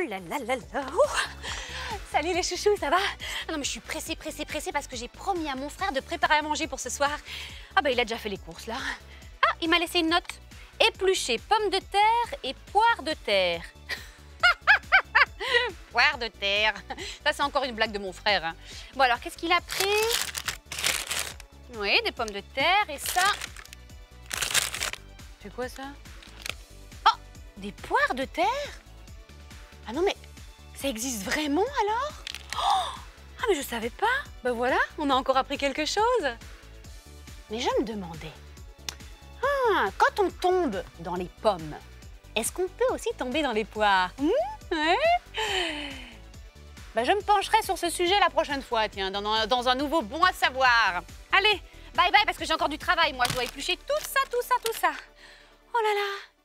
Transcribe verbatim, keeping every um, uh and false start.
Oh là là là là. Ouh. Salut les chouchous, ça va? Ah non mais je suis pressée, pressée, pressée parce que j'ai promis à mon frère de préparer à manger pour ce soir. Ah bah il a déjà fait les courses là. Ah, il m'a laissé une note. Éplucher pommes de terre et poires de terre. Poires de terre. Ça c'est encore une blague de mon frère. Hein. Bon alors qu'est-ce qu'il a pris? Oui, des pommes de terre et ça... C'est quoi ça? Oh, des poires de terre? Ah non mais ça existe vraiment alors? Oh, ah mais je savais pas. Ben voilà, on a encore appris quelque chose. Mais je me demandais, ah, quand on tombe dans les pommes, est-ce qu'on peut aussi tomber dans les poires? Mmh, ouais. Ben, je me pencherai sur ce sujet la prochaine fois, tiens, dans un, dans un nouveau bon à savoir. Allez, bye bye parce que j'ai encore du travail, moi je dois éplucher tout ça, tout ça, tout ça. Oh là là.